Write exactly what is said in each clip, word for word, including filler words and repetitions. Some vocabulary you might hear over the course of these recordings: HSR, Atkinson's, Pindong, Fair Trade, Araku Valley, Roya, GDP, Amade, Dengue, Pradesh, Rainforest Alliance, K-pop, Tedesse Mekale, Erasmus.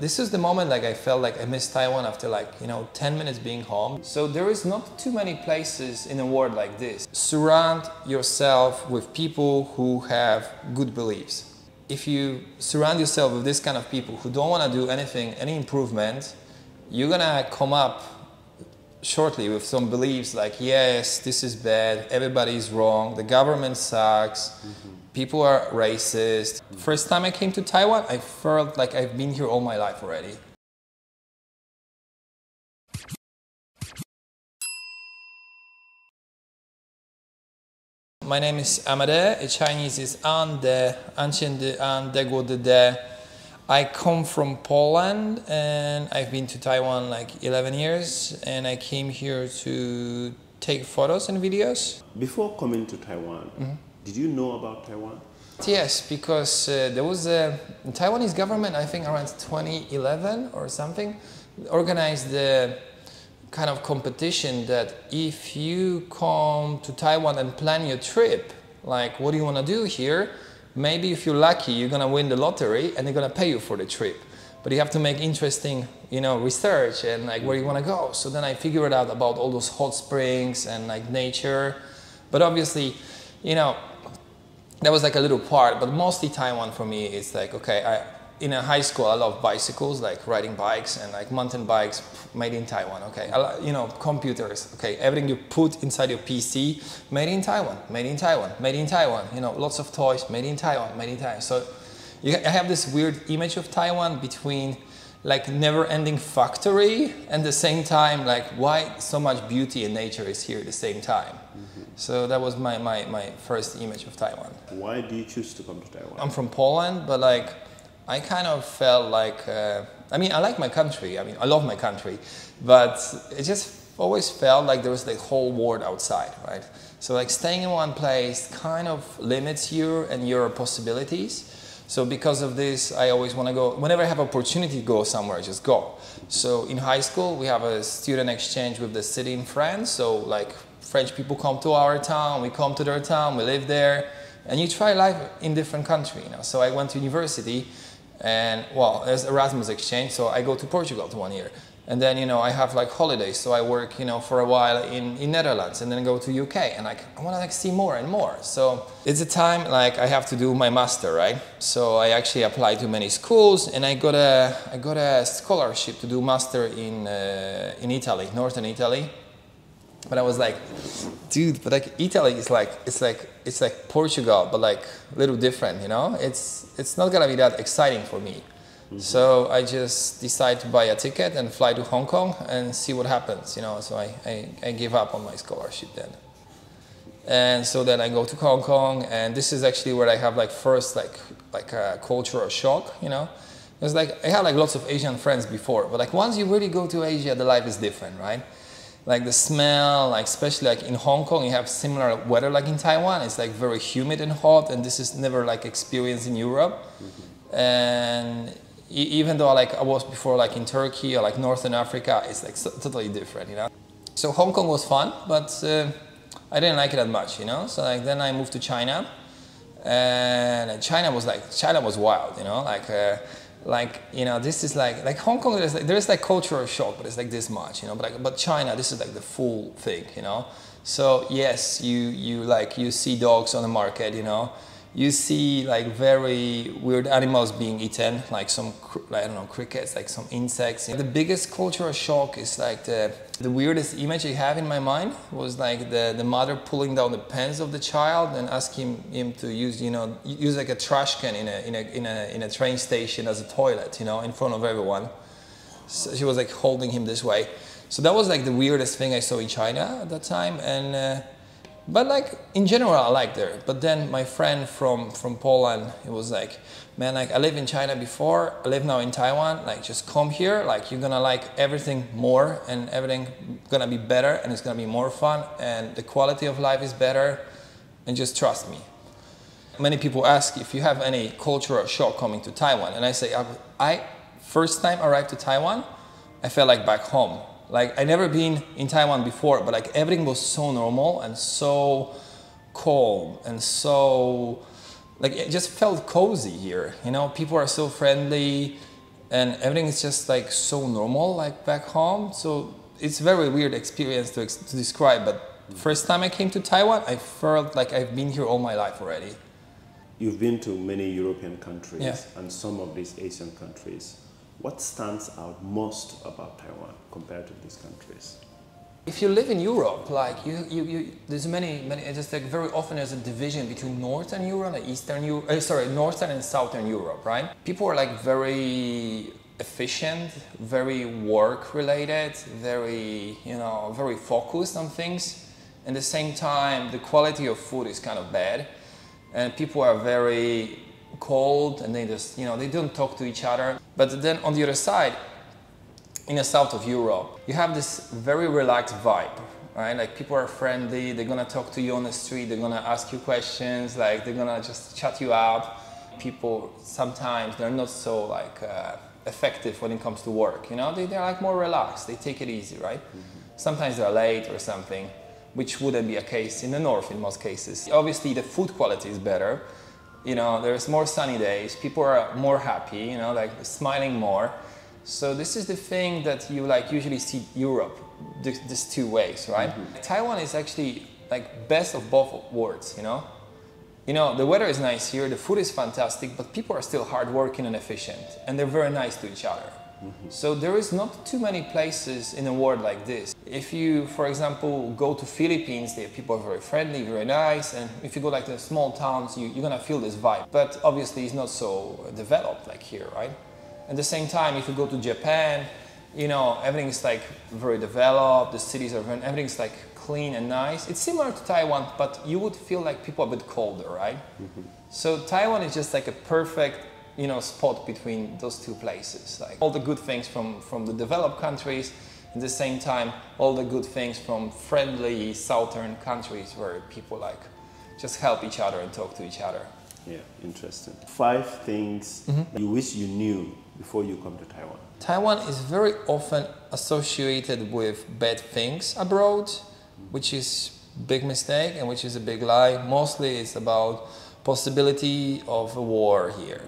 This is the moment like I felt like I missed Taiwan after like, you know, ten minutes being home. So there is not too many places in a world like this. Surround yourself with people who have good beliefs. If you surround yourself with this kind of people who don't want to do anything, any improvement, you're gonna come up shortly with some beliefs like, yes, this is bad, everybody's wrong, the government sucks. Mm-hmm. People are racist. First time I came to Taiwan, I felt like I've been here all my life already. My name is Amade. In Chinese is An De, An De. I come from Poland and I've been to Taiwan like eleven years and I came here to take photos and videos. Before coming to Taiwan, mm-hmm. Did you know about Taiwan? Yes, because uh, there was a Taiwanese government, I think around twenty eleven or something, organized the kind of competition that if you come to Taiwan and plan your trip, like what do you want to do here? Maybe if you're lucky, you're going to win the lottery and they're going to pay you for the trip. But you have to make interesting, you know, research and like where you want to go. So then I figured out about all those hot springs and like nature. But obviously, you know, that was like a little part, but mostly Taiwan for me, it's like, okay, I, in a high school, I love bicycles, like riding bikes and like mountain bikes made in Taiwan, okay. I love, you know, computers, okay, everything you put inside your P C, made in Taiwan, made in Taiwan, made in Taiwan, you know, lots of toys, made in Taiwan, made in Taiwan. So you, I have this weird image of Taiwan between like never-ending factory and the same time, like why so much beauty and nature is here at the same time. Mm-hmm. So that was my, my, my first image of Taiwan. Why do you choose to come to Taiwan? I'm from Poland, but like, I kind of felt like, uh, I mean, I like my country. I mean, I love my country, but it just always felt like there was the whole world outside, right? So like staying in one place kind of limits you and your possibilities. So because of this, I always want to go, whenever I have opportunity to go somewhere, I just go. So in high school, we have a student exchange with the city in France. So like French people come to our town, we come to their town, we live there. And you try life in different country, you know. So I went to university and, well, there's Erasmus exchange. So I go to Portugal to one year. And then, you know, I have like holidays. So I work, you know, for a while in, in Netherlands and then go to U K. And like, I want to like see more and more. So it's a time like I have to do my master, right? So I actually applied to many schools and I got a, I got a scholarship to do master in, uh, in Italy, Northern Italy. But I was like, dude, but like Italy is like, it's like, it's like Portugal, but like a little different, you know? It's, it's not gonna be that exciting for me. Mm-hmm. So I just decided to buy a ticket and fly to Hong Kong and see what happens, you know? So I, I, I gave up on my scholarship then. And so then I go to Hong Kong and this is actually where I have like first like, like a cultural shock, you know? It's like, I had like lots of Asian friends before, but like once you really go to Asia, the life is different, right? Like the smell, like especially like in Hong Kong, you have similar weather like in Taiwan. It's like very humid and hot, and this is never like experienced in Europe. Mm-hmm. And even though like I was before like in Turkey or like Northern Africa, it's like so totally different, you know? So Hong Kong was fun, but uh, I didn't like it that much, you know? So like then I moved to China, and China was like, China was wild, you know? Like. Uh, Like, you know, this is like, like Hong Kong, there's like, there's like cultural shock, but it's like this much, you know, but like, but China, this is like the full thing, you know? So yes, you, you like, you see dogs on the market, you know, you see like very weird animals being eaten, like some, I don't know, crickets, like some insects. The biggest cultural shock is like the, the weirdest image I have in my mind was like the, the mother pulling down the pants of the child and asking him to use, you know, use like a trash can in a, in a, in a, in a train station as a toilet, you know, in front of everyone. So she was like holding him this way. So that was like the weirdest thing I saw in China at that time. And, uh, But like, in general, I liked there. But then my friend from, from Poland, he was like, man, like I lived in China before, I live now in Taiwan, like just come here, like you're gonna like everything more and everything gonna be better and it's gonna be more fun and the quality of life is better and just trust me. Many people ask if you have any cultural shock coming to Taiwan and I say, I, I first time I arrived to Taiwan, I felt like back home. Like I never been in Taiwan before, but like everything was so normal and so calm and so like it just felt cozy here. You know, people are so friendly. and everything is just like so normal, like back home. So it's a very weird experience to, ex to describe, but first time I came to Taiwan, I felt like I've been here all my life already. You've been to many European countries, yeah, and some of these Asian countries. What stands out most about Taiwan compared to these countries? If you live in Europe, like you, you, you there's many, many. It's just like very often there's a division between Northern Europe and Eastern Europe. Uh, sorry, Northern and Southern Europe, right? People are like very efficient, very work-related, very you know, very focused on things. At the same time, the quality of food is kind of bad, and people are very cold, and they just you know they don't talk to each other. But then on the other side, in the south of Europe, you have this very relaxed vibe, right? Like people are friendly, they're gonna talk to you on the street, they're gonna ask you questions, like they're gonna just chat you up. People sometimes they're not so like uh, effective when it comes to work, you know? They, they're like more relaxed, they take it easy, right? Mm-hmm. Sometimes they're late or something, which wouldn't be a case in the north in most cases. Obviously the food quality is better, you know, there's more sunny days, people are more happy, you know, like smiling more. So this is the thing that you like usually see Europe, th these two ways, right? Mm-hmm. Taiwan is actually like best of both worlds, you know? You know, the weather is nice here, the food is fantastic, but people are still hardworking and efficient, and they're very nice to each other. Mm-hmm. So there is not too many places in the world like this. If you, for example, go to Philippines, there people are very friendly, very nice, and if you go like to small towns, you, you're gonna feel this vibe. But obviously it's not so developed like here, right? At the same time, if you go to Japan, you know, everything's like very developed, the cities are very, everything's like clean and nice. It's similar to Taiwan, but you would feel like people are a bit colder, right? Mm-hmm. So Taiwan is just like a perfect, you know, spot between those two places. Like all the good things from, from the developed countries, at the same time, all the good things from friendly southern countries where people like just help each other and talk to each other. Yeah, interesting. Five things mm-hmm. that you wish you knew before you come to Taiwan. Taiwan is very often associated with bad things abroad, which is a big mistake and which is a big lie. Mostly it's about possibility of a war here,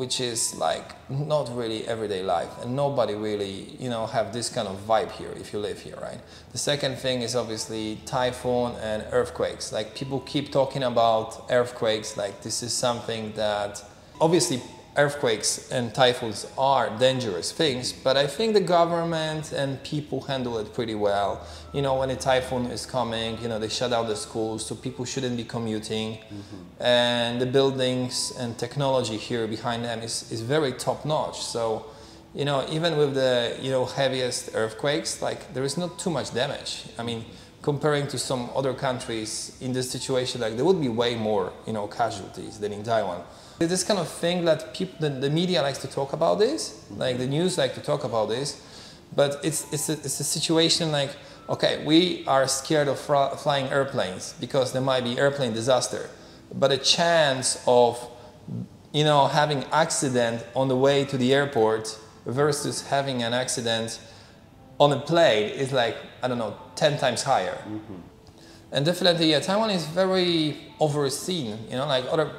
which is like not really everyday life, and nobody really, you know, have this kind of vibe here if you live here, right? The second thing is obviously typhoon and earthquakes. Like people keep talking about earthquakes, like this is something that obviously earthquakes and typhoons are dangerous things, but I think the government and people handle it pretty well. You know, when a typhoon is coming, you know, they shut down the schools, so people shouldn't be commuting. Mm-hmm. And the buildings and technology here behind them is, is very top-notch. So, you know, even with the, you know, heaviest earthquakes, like there is not too much damage. I mean, comparing to some other countries in this situation, like there would be way more, you know, casualties than in Taiwan. This kind of thing that people, the, the media likes to talk about this, like the news like to talk about this, but it's, it's, a, it's a situation like, okay, we are scared of flying airplanes because there might be airplane disaster, but a chance of, you know, having accident on the way to the airport versus having an accident on a plane is like, I don't know, ten times higher. Mm-hmm. And definitely, yeah, Taiwan is very overseen, you know, like other,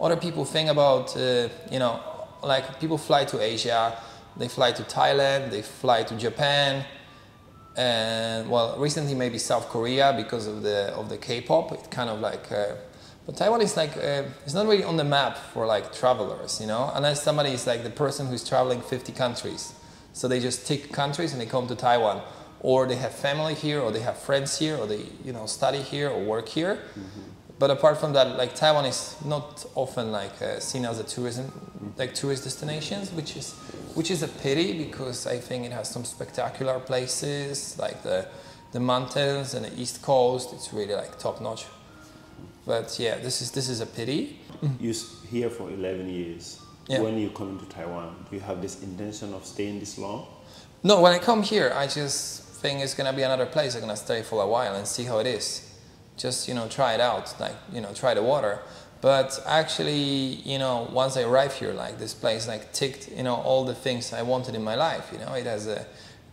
other people think about, uh, you know, like people fly to Asia, they fly to Thailand, they fly to Japan, and well, recently maybe South Korea because of the, of the K-pop, it kind of like, uh, but Taiwan is like, uh, it's not really on the map for like travelers, you know, unless somebody is like the person who's traveling fifty countries. So they just take countries and they come to Taiwan, or they have family here, or they have friends here, or they you know study here or work here. Mm-hmm. But apart from that, like Taiwan is not often like uh, seen as a tourism like tourist destinations, which is which is a pity because I think it has some spectacular places like the the mountains and the East Coast. It's really like top notch. But yeah, this is this is a pity. You're here for eleven years. Yeah. When you come to Taiwan, do you have this intention of staying this long? No, when I come here, I just think it's going to be another place. I'm going to stay for a while and see how it is. Just, you know, try it out, like, you know, try the water. But actually, you know, once I arrive here, like this place, like ticked, you know, all the things I wanted in my life. You know, it has a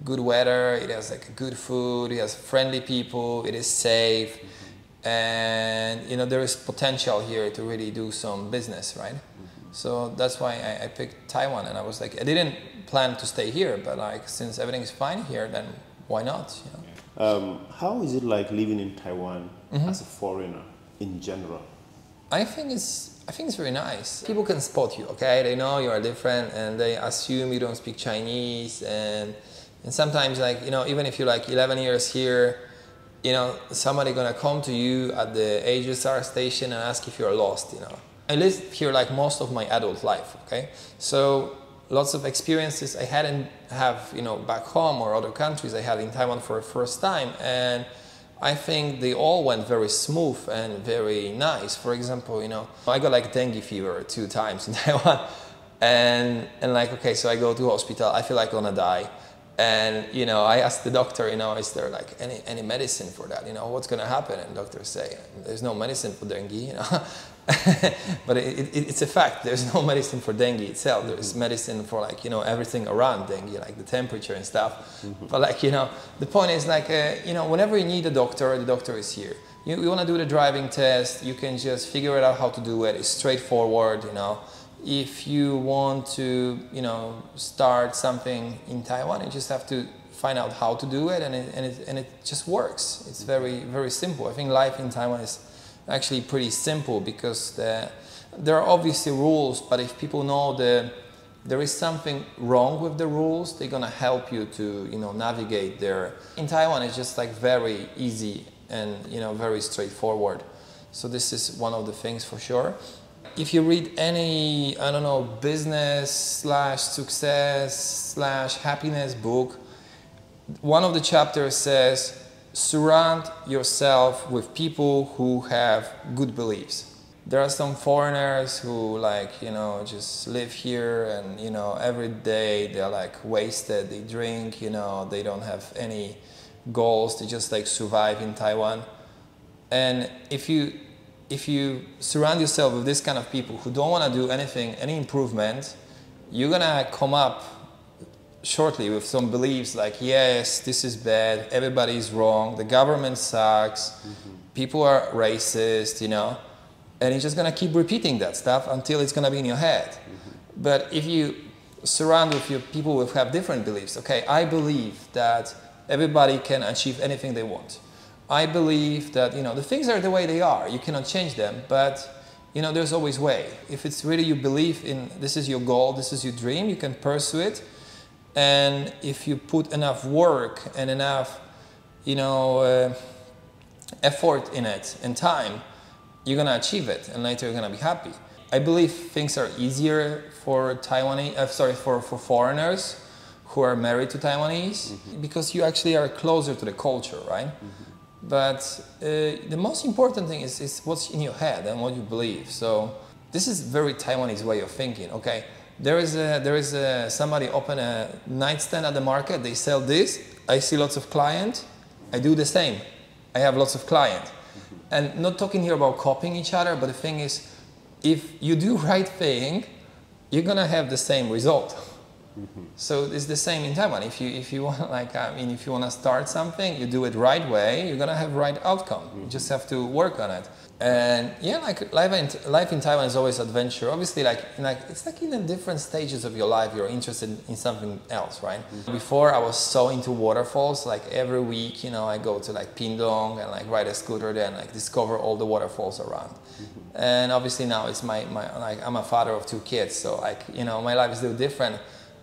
good weather, it has like good food, it has friendly people, it is safe. Mm-hmm. And, you know, there is potential here to really do some business, right? Mm-hmm. So that's why I, I picked Taiwan, and I was like, I didn't plan to stay here, but like since everything's fine here, then why not? You know? Um, how is it like living in Taiwan mm-hmm. as a foreigner in general? I think it's I think it's very nice. People can spot you, okay? They know you are different, and they assume you don't speak Chinese, and and sometimes like you know even if you're like eleven years here. You know, somebody gonna come to you at the H S R station and ask if you're lost, you know. I lived here like most of my adult life, okay? So lots of experiences I hadn't have, you know, back home or other countries I had in Taiwan for the first time. And I think they all went very smooth and very nice. For example, you know, I got like dengue fever two times in Taiwan. And, and like, okay, so I go to hospital, I feel like I'm gonna die. And, you know, I asked the doctor, you know, is there like any, any medicine for that? You know, what's going to happen? And doctors say, there's no medicine for dengue, you know. But it, it, it's a fact, there's no medicine for dengue itself. There's medicine for like, you know, everything around dengue, like the temperature and stuff. Mm-hmm. But like, you know, the point is like, uh, you know, whenever you need a doctor, the doctor is here. You, you want to do the driving test, you can just figure it out how to do it. It's straightforward, you know. If you want to, you know, start something in Taiwan, you just have to find out how to do it, and it, and it, and it just works. It's very, very simple. I think life in Taiwan is actually pretty simple because the, there are obviously rules, but if people know the there is something wrong with the rules, they're gonna help you to, you know, navigate there. In Taiwan, it's just like very easy and, you know, very straightforward. So this is one of the things for sure. If you read any, I don't know, business slash success slash happiness book, one of the chapters says, surround yourself with people who have good beliefs. There are some foreigners who like, you know, just live here and, you know, every day they're like wasted, they drink, you know, they don't have any goals, they just like survive in Taiwan. And if you If you surround yourself with this kind of people who don't want to do anything, any improvement, you're going to come up shortly with some beliefs like, yes, this is bad, everybody is wrong, the government sucks, mm-hmm. people are racist, you know, and you're just going to keep repeating that stuff until it's going to be in your head. Mm-hmm. But if you surround with your people who have different beliefs, okay, I believe that everybody can achieve anything they want. I believe that, you know, the things are the way they are. You cannot change them, but, you know, there's always way. If it's really you believe in this is your goal, this is your dream, you can pursue it. And if you put enough work and enough, you know, uh, effort in it and time, you're going to achieve it and later you're going to be happy. I believe things are easier for Taiwanese, uh, sorry, for, for foreigners who are married to Taiwanese mm-hmm. because you actually are closer to the culture, right? Mm-hmm. But uh, the most important thing is, is what's in your head and what you believe. So this is very Taiwanese way of thinking. Okay, there is a, there is a, somebody open a nightstand at the market. They sell this. I see lots of clients. I do the same. I have lots of clients. And not talking here about copying each other, but the thing is, if you do right thing, you're gonna have the same result. Mm-hmm. So it's the same in Taiwan. If you if you want, like I mean, if you want to start something, you do it right way. You're gonna have right outcome. Mm-hmm. You just have to work on it. And yeah, like life in life in Taiwan is always adventure. Obviously, like like it's like in the different stages of your life, you're interested in something else, right? Mm-hmm. Before I was so into waterfalls. Like every week, you know, I go to like Pindong and like ride a scooter there and like discover all the waterfalls around. Mm-hmm. And obviously now it's my my like I'm a father of two kids, so like you know my life is a little different.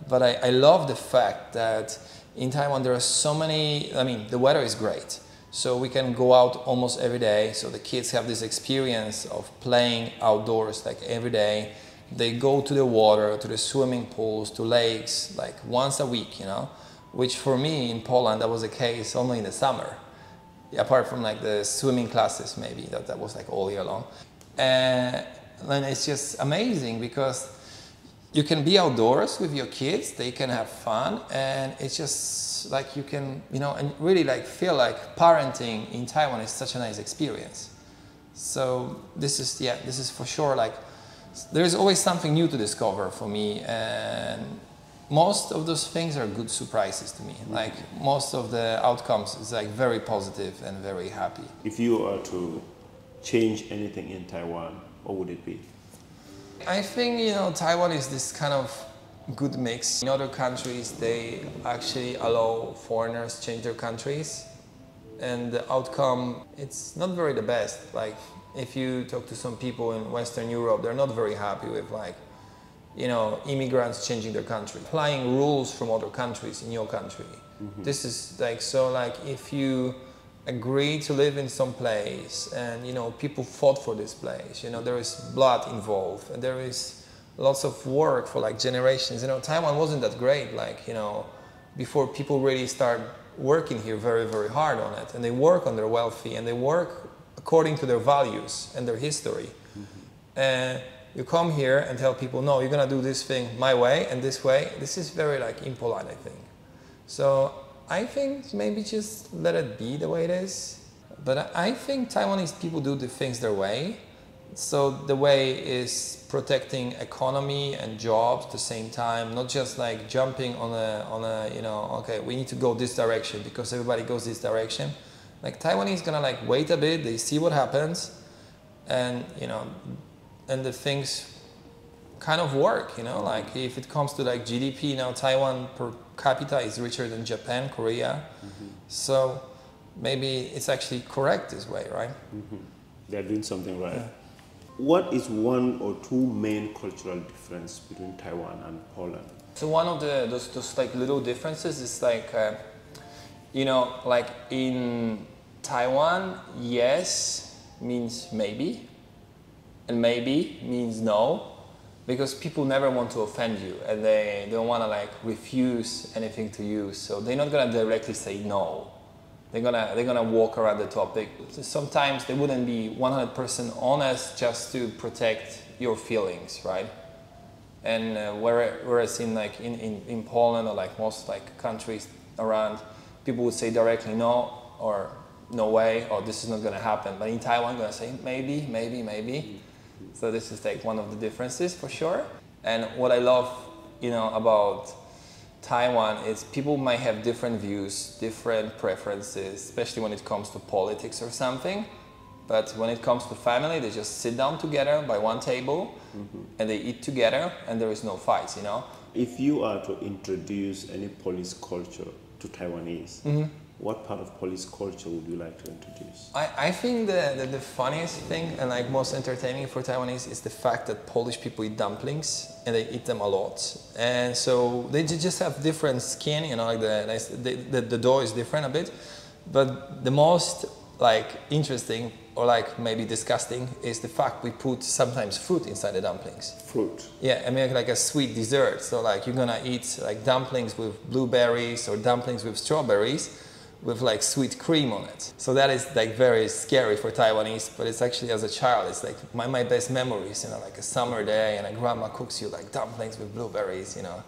But I, I love the fact that in Taiwan there are so many, I mean, the weather is great. So we can go out almost every day. So the kids have this experience of playing outdoors like every day. They go to the water, to the swimming pools, to lakes, like once a week, you know, which for me in Poland, that was the case only in the summer, apart from like the swimming classes, maybe that, that was like all year long. And, and it's just amazing because you can be outdoors with your kids, they can have fun, and it's just like you can, you know, and really like feel like parenting in Taiwan is such a nice experience. So this is, yeah, this is for sure like, there's always something new to discover for me, and most of those things are good surprises to me. Like most of the outcomes is like very positive and very happy. If you are to change anything in Taiwan, what would it be? I think, you know, Taiwan is this kind of good mix. In other countries, they actually allow foreigners to change their countries. And the outcome, it's not very the best. Like, if you talk to some people in Western Europe, they're not very happy with, like, you know, immigrants changing their country. Applying rules from other countries in your country. Mm-hmm. This is like, so like, if you agree to live in some place and, you know, people fought for this place, you know, there is blood involved and there is lots of work for like generations. You know, Taiwan wasn't that great, like, you know, before people really start working here very, very hard on it, and they work on their wealthy and they work according to their values and their history. Mm-hmm. uh, You come here and tell people, no, you're going to do this thing my way and this way. This is very, like, impolite, I think. So I think maybe just let it be the way it is. But I think Taiwanese people do the things their way. So the way is protecting economy and jobs at the same time, not just, like, jumping on a, on a, you know, okay, we need to go this direction because everybody goes this direction. Like, Taiwanese is going to, like, wait a bit. They see what happens and, you know, and the things kind of work, you know, like if it comes to like G D P, now Taiwan per capita is richer than Japan, Korea. Mm-hmm. So maybe it's actually correct this way, right? Mm-hmm. They're doing something right. Yeah. What is one or two main cultural differences between Taiwan and Poland? So one of the, those, those like little differences is like, uh, you know, like in Taiwan, yes means maybe. And maybe means no, because people never want to offend you and they don't want to like refuse anything to you. So they're not going to directly say no. They're going to they're going to walk around the topic. Sometimes they wouldn't be one hundred percent honest just to protect your feelings, right? And uh, whereas in like in, in, in Poland or like most like countries around, people would say directly no or no way or this is not going to happen. But in Taiwan, I'm going to say maybe, maybe, maybe. So this is like one of the differences for sure. And what I love, you know, about Taiwan is people might have different views, different preferences, especially when it comes to politics or something. But when it comes to family, they just sit down together by one table mm-hmm. and they eat together and there is no fights, you know. If you are to introduce any Polish culture to Taiwanese, mm-hmm. what part of Polish culture would you like to introduce? I, I think the, the, the funniest thing and like most entertaining for Taiwanese is the fact that Polish people eat dumplings and they eat them a lot. And so they just have different skin, you know, like the, the, the, the dough is different a bit. But the most like interesting or like maybe disgusting is the fact we put sometimes fruit inside the dumplings. Fruit? Yeah, I mean like a sweet dessert. So like you're gonna eat like dumplings with blueberries or dumplings with strawberries with like sweet cream on it. So that is like very scary for Taiwanese, but it's actually as a child, it's like my, my best memories, you know, like a summer day and a grandma cooks you like dumplings with blueberries, you know,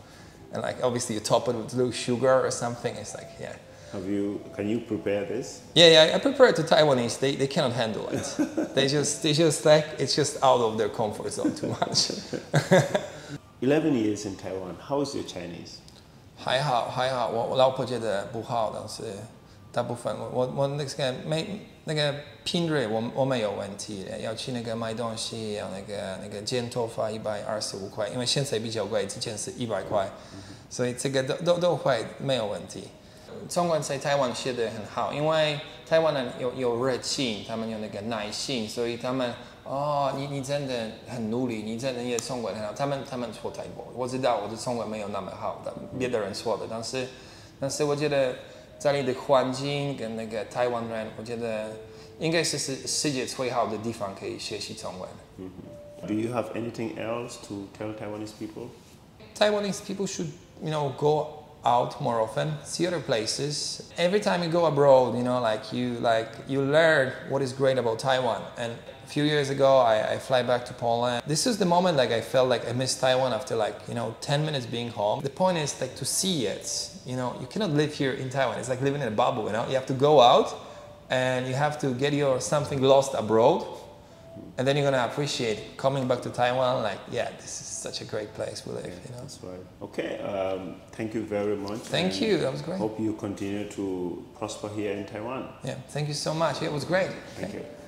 and like obviously you top it with a little sugar or something. It's like, yeah. Have you, can you prepare this? Yeah, yeah, I prepare it to Taiwanese. They, they cannot handle it. they just, they just like, it's just out of their comfort zone too much. eleven years in Taiwan, how is your Chinese? 还好还好, 我老婆觉得不好, 但是 大部分我我我那个没那个拼锐我我没有问题， 要去那个卖东西 那个那个剪头发 一百二十五块， 因为现在比较贵， 之前是一百块， 所以这个都都都会没有问题。 中文在 台湾 学得很好， 因为 台湾人 有 有热情， 他们有那个耐性， 所以他们 哦， 你, 你真的很努力， 你真的也中文很好， 他们, 他们说太多， 我知道 我的中文没有那么好， 别的人说的， 但是, 但是我觉得 在你的环境跟那个 台湾人， 我觉得 应该是世界最好的地方 可以学习中文。 Do you have anything else to tell Taiwanese people? Taiwanese people should, you know, go out more often, see other places. Every time you go abroad, you know, like you like you learn what is great about Taiwan. And a few years ago, I, I fly back to Poland. This is the moment like I felt like I missed Taiwan after like, you know, ten minutes being home. The point is like to see it, you know, you cannot live here in Taiwan. It's like living in a bubble, you know, you have to go out and you have to get your something lost abroad. And then you're going to appreciate coming back to Taiwan, like, yeah, this is such a great place we live, yeah, you know? That's right. Okay, um, thank you very much. Thank you, that was great. Hope you continue to prosper here in Taiwan. Yeah, thank you so much. It was great. Thank okay. you.